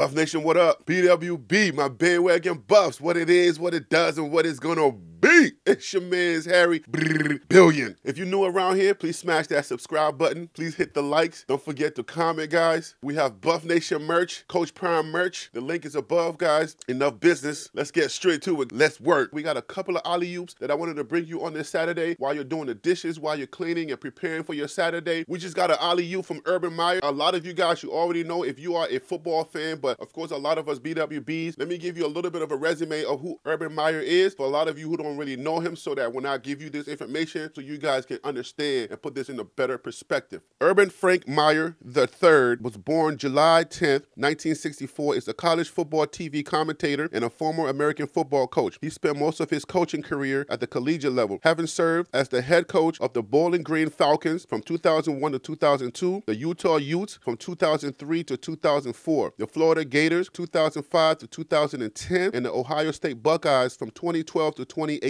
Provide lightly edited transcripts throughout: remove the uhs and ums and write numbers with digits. Buff Nation, what up? BWB, my bandwagon buffs, what it is, what it does, and what it's gonna be. It's your man's Harry Billion. If you're new around here, please smash that subscribe button. Please hit the likes. Don't forget to comment, guys. We have Buff Nation merch, Coach Prime merch. The link is above, guys. Enough business. Let's get straight to it. Let's work. We got a couple of alley-oops that I wanted to bring you on this Saturday while you're doing the dishes, while you're cleaning and preparing for your Saturday. We just got an alley-oop from Urban Meyer. A lot of you guys, you already know if you are a football fan, but of course, a lot of us BWBs. Let me give you a little bit of a resume of who Urban Meyer is for a lot of you who don't really know him, so that when I give you this information, so you guys can understand and put this in a better perspective. Urban Frank Meyer III was born July 10th, 1964. Is a college football TV commentator and a former American football coach. He spent most of his coaching career at the collegiate level, having served as the head coach of the Bowling Green Falcons from 2001 to 2002, the Utah Utes from 2003 to 2004, the Florida Gators 2005 to 2010, and the Ohio State Buckeyes from 2012 to 2018.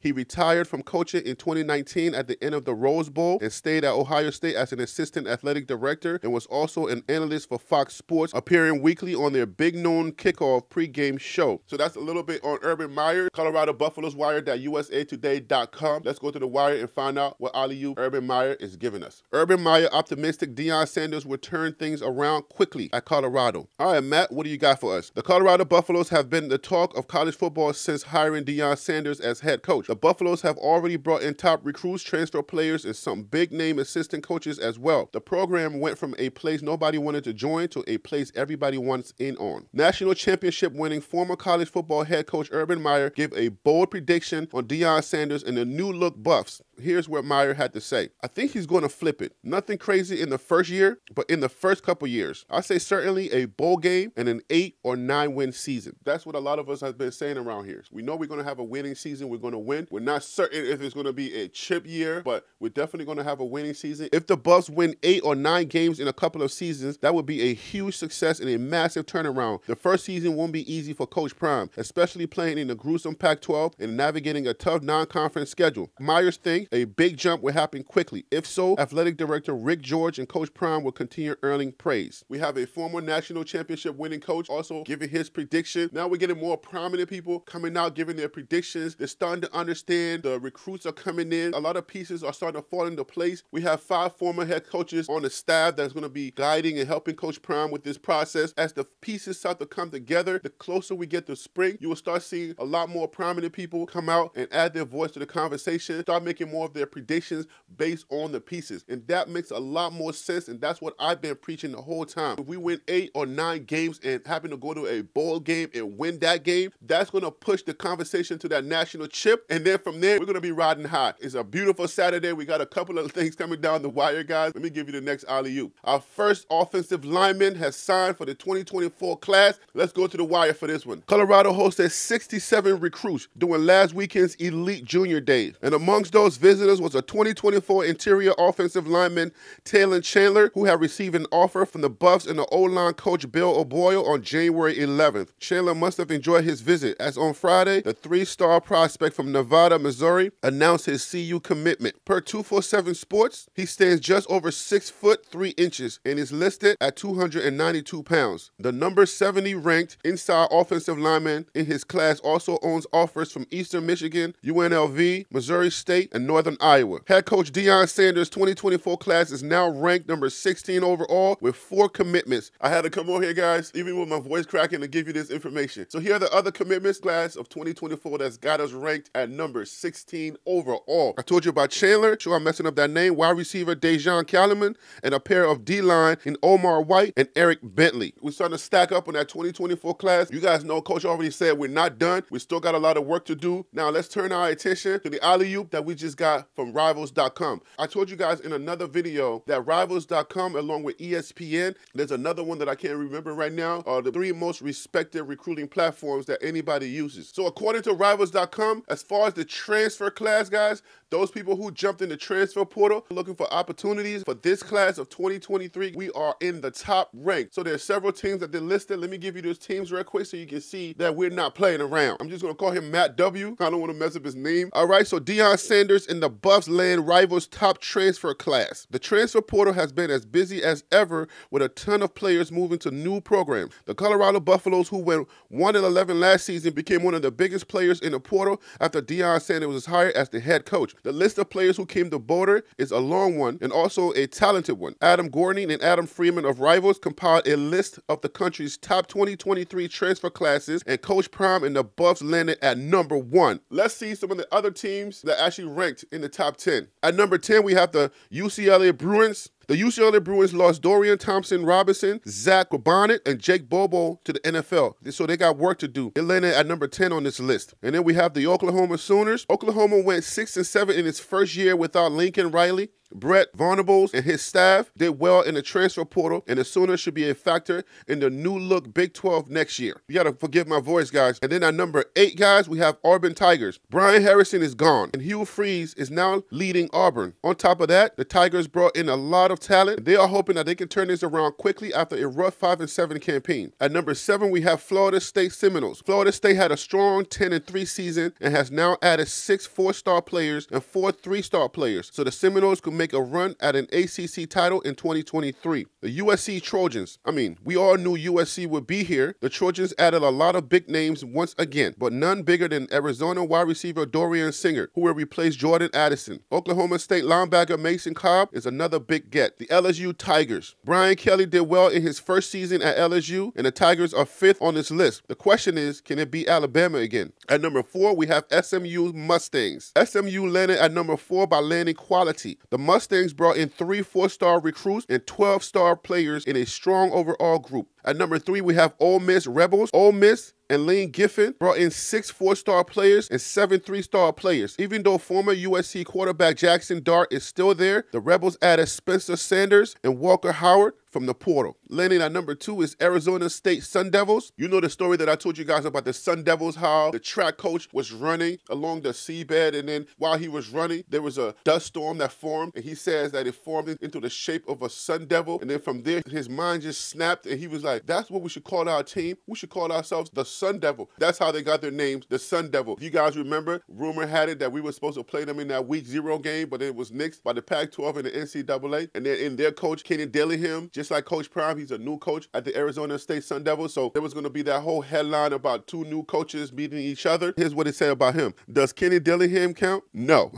He retired from coaching in 2019 at the end of the Rose Bowl and stayed at Ohio State as an assistant athletic director and was also an analyst for Fox Sports, appearing weekly on their Big Noon Kickoff pregame show. So that's a little bit on Urban Meyer. Colorado Buffaloes, wired.usatoday.com. Let's go to the wire and find out what alley-oop Urban Meyer is giving us. Urban Meyer optimistic Deion Sanders will turn things around quickly at Colorado. All right, Matt, what do you got for us? The Colorado Buffaloes have been the talk of college football since hiring Deion Sanders as head coach. The Buffaloes have already brought in top recruits, transfer players, and some big-name assistant coaches as well. The program went from a place nobody wanted to join to a place everybody wants in on. National championship winning former college football head coach Urban Meyer gave a bold prediction on Deion Sanders and the new look Buffs. Here's what Meyer had to say. I think he's going to flip it. Nothing crazy in the first year, but in the first couple years, I say certainly a bowl game and an 8 or 9 win season. That's what a lot of us have been saying around here. We know we're going to have a winning season. We're going to win. We're not certain if it's going to be a chip year, but we're definitely going to have a winning season. If the Buffs win 8 or 9 games in a couple of seasons, that would be a huge success and a massive turnaround. The first season won't be easy for Coach Prime, especially playing in the gruesome Pac-12 and navigating a tough non-conference schedule. Myers thinks a big jump will happen quickly. If so, athletic director Rick George and Coach Prime will continue earning praise. We have a former national championship winning coach also giving his prediction. Now we're getting more prominent people coming out giving their predictions. They're starting to understand. The recruits are coming in. A lot of pieces are starting to fall into place. We have 5 former head coaches on the staff that's going to be guiding and helping Coach Prime with this process. As the pieces start to come together, the closer we get to spring, you will start seeing a lot more prominent people come out and add their voice to the conversation. Start making more of their predictions based on the pieces, and that makes a lot more sense, and that's what I've been preaching the whole time. If we win 8 or 9 games and happen to go to a bowl game and win that game, that's going to push the conversation to that national chip, and then from there, we're going to be riding high. It's a beautiful Saturday. We got a couple of things coming down the wire, guys. Let me give you the next alley-oop. Our first offensive lineman has signed for the 2024 class. Let's go to the wire for this one. Colorado hosted 67 recruits during last weekend's elite junior days, and amongst those visitors was a 2024 interior offensive lineman, Talan Chandler, who had received an offer from the Buffs and the O-line coach Bill O'Boyle on January 11th. Chandler must have enjoyed his visit, as on Friday, the 3-star prospect from Nevada, Missouri, announced his CU commitment. Per 247Sports, he stands just over 6'3" and is listed at 292 pounds. The number 70 ranked inside offensive lineman in his class also owns offers from Eastern Michigan, UNLV, Missouri State, and Northern Iowa. Head coach Deion Sanders' 2024 class is now ranked number 16 overall with 4 commitments. I had to come on here, guys, even with my voice cracking, to give you this information. So here are the other commitments class of 2024 that's got us ranked at number 16 overall. I told you about Chandler, sure I'm messing up that name, wide receiver Dejon Kallman, and a pair of D-line in Omar White and Eric Bentley. We're starting to stack up on that 2024 class. You guys know Coach already said we're not done. We still got a lot of work to do. Now let's turn our attention to the alley-oop that we just got from Rivals.com. I told you guys in another video that Rivals.com, along with ESPN, there's another one that I can't remember right now, are the 3 most respected recruiting platforms that anybody uses. So according to Rivals.com, as far far as the transfer class, guys, those people who jumped in the transfer portal looking for opportunities for this class of 2023, we are in the top rank. So there's several teams that they listed. Let me give you those teams real quick so you can see that we're not playing around. I'm just going to call him Matt W. I don't want to mess up his name. All right, so Deion Sanders in the Buffs land Rivals top transfer class. The transfer portal has been as busy as ever with a ton of players moving to new programs. The Colorado Buffaloes, who went 1-11 last season, became one of the biggest players in the portal after Deion Sanders was hired as the head coach. The list of players who came to border is a long one and also a talented one. Adam Gorney and Adam Freeman of Rivals compiled a list of the country's top 2023 transfer classes, and Coach Prime and the Buffs landed at #1. Let's see some of the other teams that actually ranked in the top 10. At number 10, we have the UCLA Bruins. The UCLA Bruins lost Dorian Thompson-Robinson, Zach Charbonnet, and Jake Bobo to the NFL, so they got work to do. They landed at number 10 on this list. And then we have the Oklahoma Sooners. Oklahoma went 6-7 in its first year without Lincoln Riley. Brett Venables and his staff did well in the transfer portal, and the Sooners should be a factor in the new-look Big 12 next year. You got to forgive my voice, guys. And then at number 8, guys, we have Auburn Tigers. Brian Harrison is gone, and Hugh Freeze is now leading Auburn. On top of that, the Tigers brought in a lot of talent, and they are hoping that they can turn this around quickly after a rough 5-7 campaign. At number 7, we have Florida State Seminoles. Florida State had a strong 10-3 season and has now added 6 4-star players and 4 3-star players, so the Seminoles could make a run at an ACC title in 2023. The USC Trojans. I mean, we all knew USC would be here. The Trojans added a lot of big names once again, but none bigger than Arizona wide receiver Dorian Singer, who will replace Jordan Addison. Oklahoma State linebacker Mason Cobb is another big get. The LSU Tigers. Brian Kelly did well in his first season at LSU, and the Tigers are 5th on this list. The question is, can it be Alabama again? At number 4, we have SMU Mustangs. SMU landed at number 4 by landing quality. The Mustangs brought in 3 4-star recruits and 12-star players in a strong overall group. At number 3, we have Ole Miss Rebels. Ole Miss and Lane Kiffin brought in 6 4-star players and 7 3-star players. Even though former USC quarterback Jackson Dart is still there, the Rebels added Spencer Sanders and Walker Howard from the portal. Landing at number 2 is Arizona State Sun Devils. You know the story that I told you guys about the Sun Devils, how the track coach was running along the seabed, and then while he was running, there was a dust storm that formed, and he says that it formed into the shape of a Sun Devil, and then from there, his mind just snapped, and he was like, that's what we should call our team. We should call ourselves the Sun Devil. That's how they got their names, the Sun Devil. If you guys remember, rumor had it that we were supposed to play them in that week 0 game, but it was nixed by the Pac-12 and the NCAA, and then in their coach, Kenny Dillingham, just like Coach Prime, he's a new coach at the Arizona State Sun Devils. So there was going to be that whole headline about 2 new coaches meeting each other. Here's what it said about him. Does Kenny Dillingham count? No.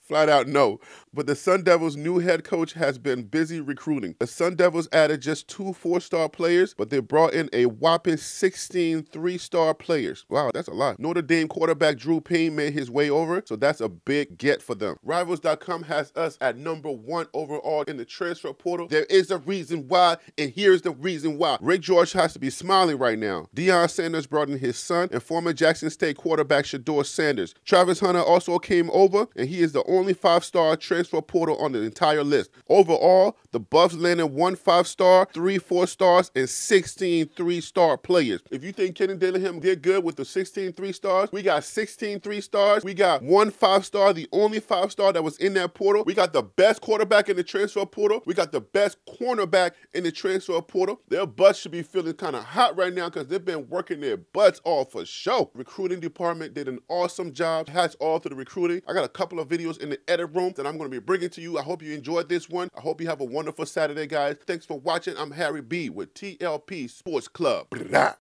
Flat out no. But the Sun Devils' new head coach has been busy recruiting. The Sun Devils added just 2 4-star players, but they brought in a whopping 16 3-star players. Wow, that's a lot. Notre Dame quarterback Drew Payne made his way over, so that's a big get for them. Rivals.com has us at number 1 overall in the transfer portal. There is a reason why, and here's the reason why. Rick George has to be smiling right now. Deion Sanders brought in his son and former Jackson State quarterback Shador Sanders. Travis Hunter also came over, and he is the only 5-star transfer portal on the entire list. Overall, the Buffs landed 1 5-star, 3 4-stars, and 16 3-star players. If you think Kenny Dillingham did good with the 16 3-stars, we got 16 3-stars. We got 1 5-star, the only 5-star that was in that portal. We got the best quarterback in the transfer portal. We got the best cornerback in the transfer portal. Their butts should be feeling kind of hot right now because they've been working their butts off for show. Recruiting department did an awesome job. Hats off to the recruiting. I got a couple of videos in the edit room that I'm going to be bringing to you. I hope you enjoyed this one. I hope you have a wonderful Saturday, guys. Thanks for watching. I'm Harry B with TLP Sports Club. Blah.